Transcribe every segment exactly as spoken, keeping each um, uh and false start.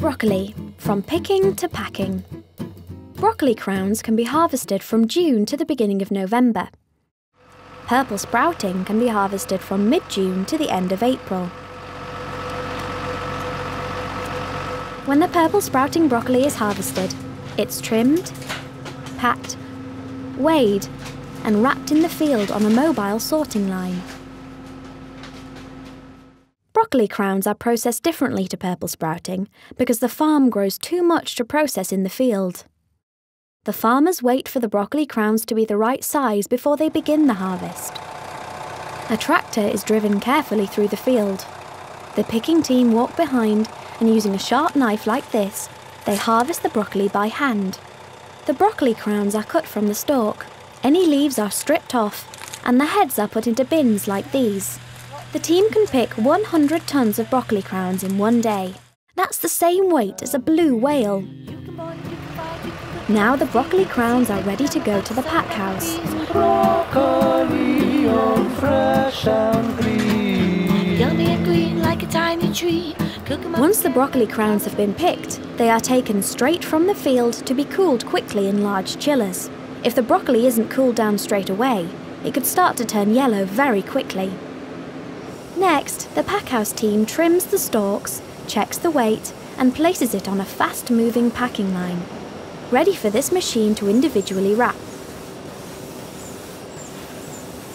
Broccoli, from picking to packing. Broccoli crowns can be harvested from June to the beginning of November. Purple sprouting can be harvested from mid-June to the end of April. When the purple sprouting broccoli is harvested, it's trimmed, packed, weighed, and wrapped in the field on a mobile sorting line. Broccoli crowns are processed differently to purple sprouting because the farm grows too much to process in the field. The farmers wait for the broccoli crowns to be the right size before they begin the harvest. A tractor is driven carefully through the field. The picking team walk behind, and using a sharp knife like this, they harvest the broccoli by hand. The broccoli crowns are cut from the stalk, any leaves are stripped off, and the heads are put into bins like these. The team can pick one hundred tonnes of broccoli crowns in one day. That's the same weight as a blue whale. Now the broccoli crowns are ready to go to the pack house. Broccoli, all fresh and green. Yummy and green like a tiny tree. Once the broccoli crowns have been picked, they are taken straight from the field to be cooled quickly in large chillers. If the broccoli isn't cooled down straight away, it could start to turn yellow very quickly. Next, the packhouse team trims the stalks, checks the weight, and places it on a fast-moving packing line, ready for this machine to individually wrap.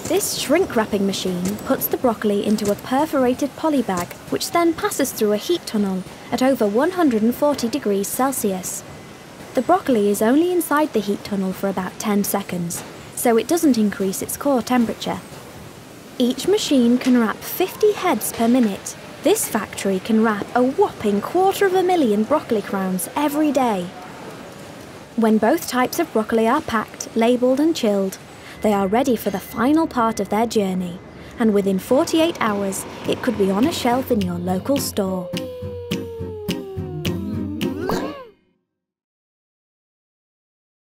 This shrink-wrapping machine puts the broccoli into a perforated poly bag, which then passes through a heat tunnel at over one hundred forty degrees Celsius. The broccoli is only inside the heat tunnel for about ten seconds, so it doesn't increase its core temperature. Each machine can wrap fifty heads per minute. This factory can wrap a whopping quarter of a million broccoli crowns every day. When both types of broccoli are packed, labelled and chilled, they are ready for the final part of their journey, and within forty-eight hours, it could be on a shelf in your local store.